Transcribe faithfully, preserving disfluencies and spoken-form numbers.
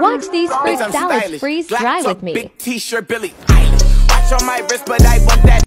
Watch these fruit salads freeze dry with me. Big t-shirt Billy. Watch on my wrist, but I want that.